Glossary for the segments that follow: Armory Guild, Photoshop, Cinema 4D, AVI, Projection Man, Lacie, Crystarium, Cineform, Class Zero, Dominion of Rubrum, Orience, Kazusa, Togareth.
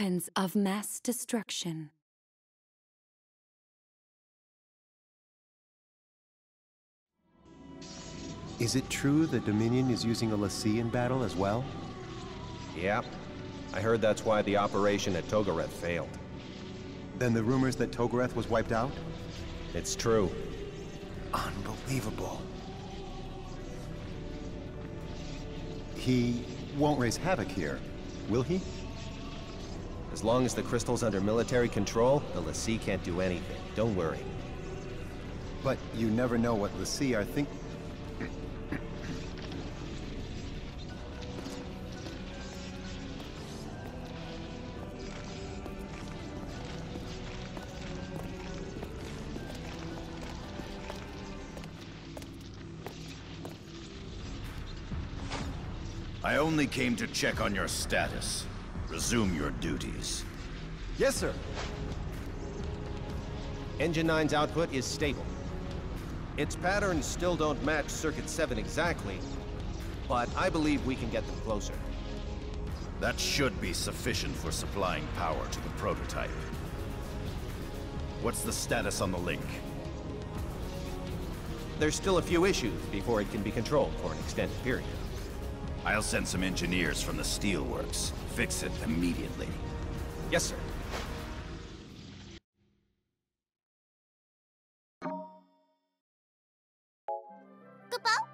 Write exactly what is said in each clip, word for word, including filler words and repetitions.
weapons of mass destruction. Is it true the Dominion is using a Lacie in battle as well? Yep. I heard that's why the operation at Togareth failed. Then the rumors that Togareth was wiped out? It's true. Unbelievable. He won't raise havoc here, will he? As long as the crystal's under military control, the Lacie can't do anything. Don't worry. But you never know what Lacie are thinking. I only came to check on your status. Resume your duties. Yes, sir. Engine nine's output is stable. Its patterns still don't match Circuit seven exactly, but I believe we can get them closer. That should be sufficient for supplying power to the prototype. What's the status on the link? There's still a few issues before it can be controlled for an extended period. I'll send some engineers from the steelworks. Fix it immediately. Yes, sir. Goodbye.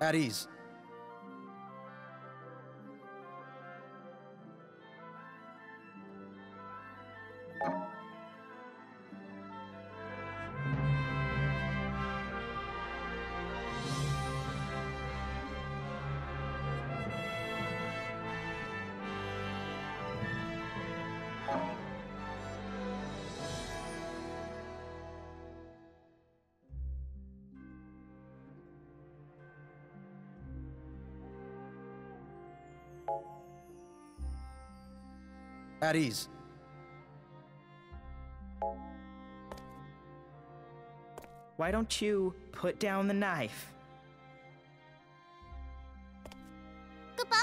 At ease. At ease. Why don't you put down the knife? Goodbye.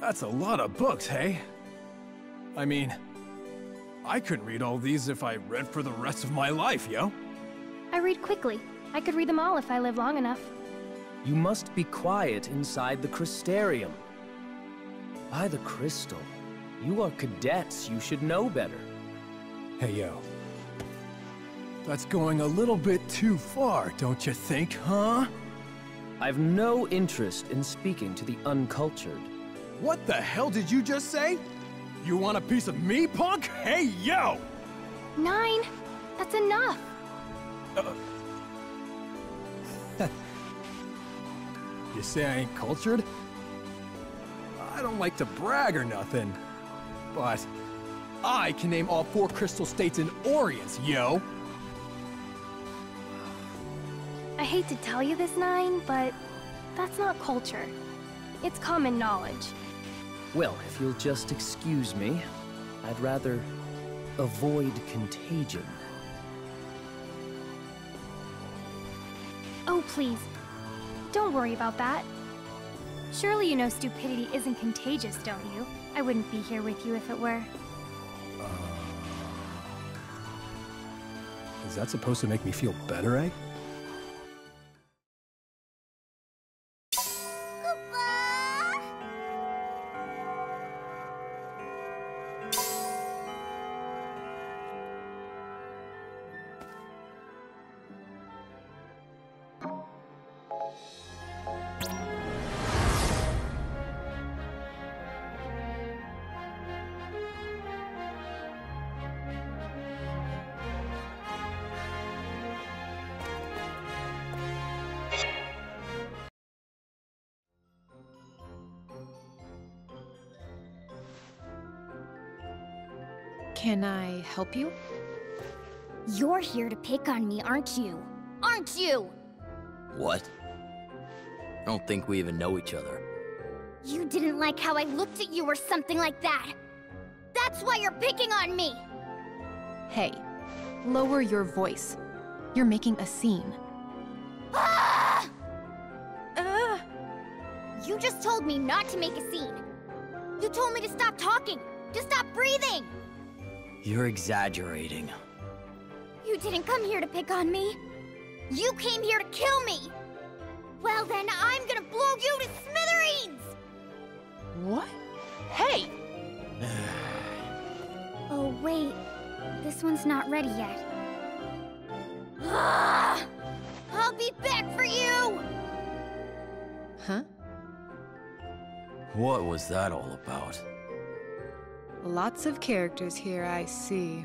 That's a lot of books, hey? I mean, I couldn't read all these if I read for the rest of my life, yo. I read quickly. I could read them all if I live long enough. You must be quiet inside the Crystarium. By the crystal, you are cadets. You should know better. Hey, yo. That's going a little bit too far, don't you think, huh? I've no interest in speaking to the uncultured. What the hell did you just say? You want a piece of me, punk? Hey, yo! Nine, that's enough. Uh, you say I ain't cultured? I don't like to brag or nothing, but I can name all four crystal states in Orience, yo! I hate to tell you this, Nine, but that's not culture. It's common knowledge. Well, if you'll just excuse me, I'd rather avoid contagion. Oh, please. Don't worry about that. Surely you know stupidity isn't contagious, don't you? I wouldn't be here with you if it were. Uh, is that supposed to make me feel better, eh? Can I help you? You're here to pick on me, aren't you? Aren't you? What? I don't think we even know each other. You didn't like how I looked at you or something like that. That's why you're picking on me! Hey, lower your voice. You're making a scene. Ah! Uh. You just told me not to make a scene. You told me to stop talking, to stop breathing! You're exaggerating. You didn't come here to pick on me. You came here to kill me! Well then, I'm gonna blow you to smithereens! What? Hey! Oh wait, this one's not ready yet. Ah! I'll be back for you! Huh? What was that all about? Lots of characters here, I see.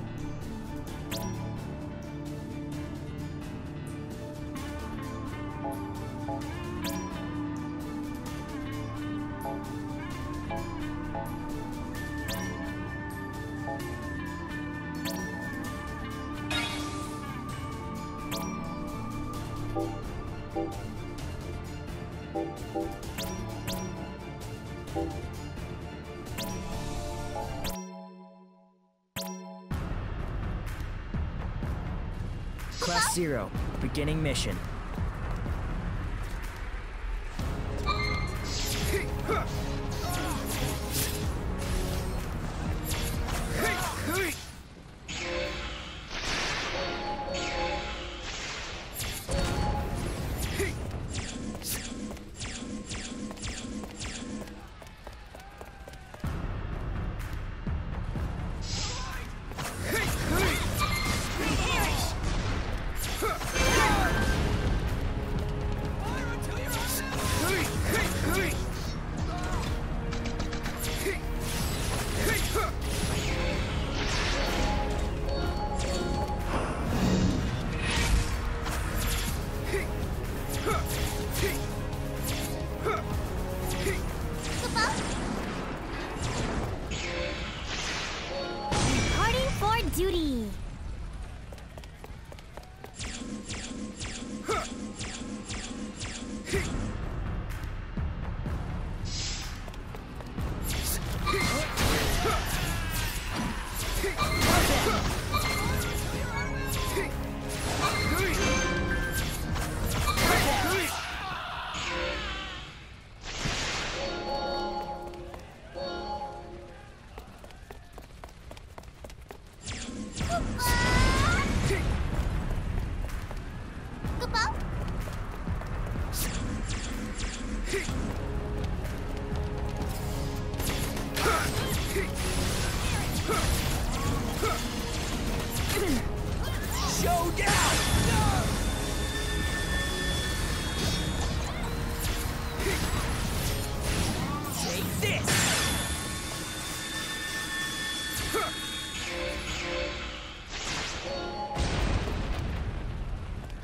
Class Zero, beginning mission. Get out! No! Take this!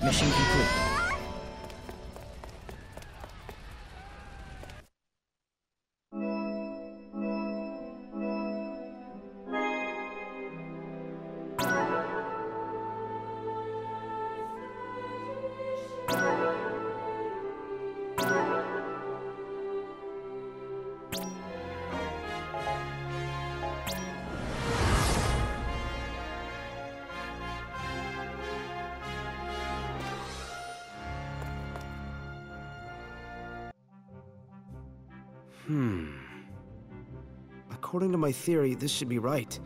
Mission complete. Hmm. According to my theory, this should be right.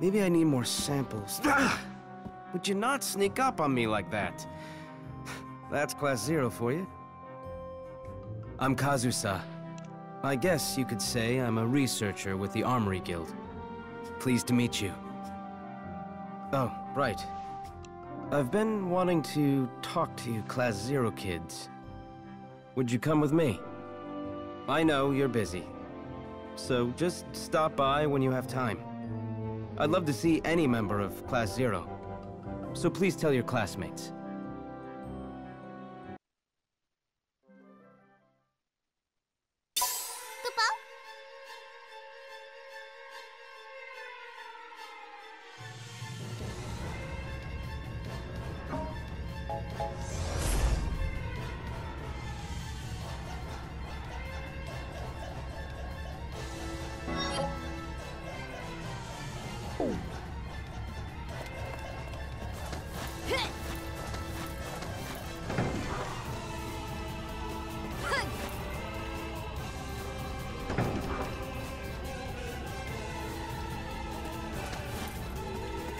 Maybe I need more samples. Ah! Would you not sneak up on me like that? That's Class Zero for you. I'm Kazusa. I guess you could say I'm a researcher with the Armory Guild. Pleased to meet you. Oh, right. I've been wanting to talk to you Class Zero kids. Would you come with me? I know you're busy, so just stop by when you have time. I'd love to see any member of Class Zero, so please tell your classmates.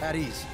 At ease.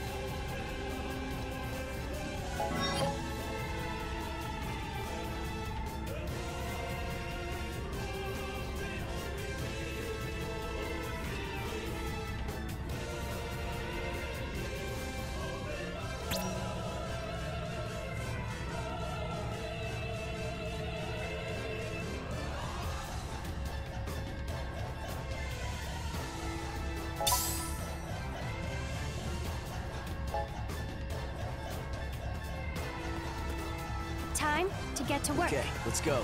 Time to get to work. Okay, let's go.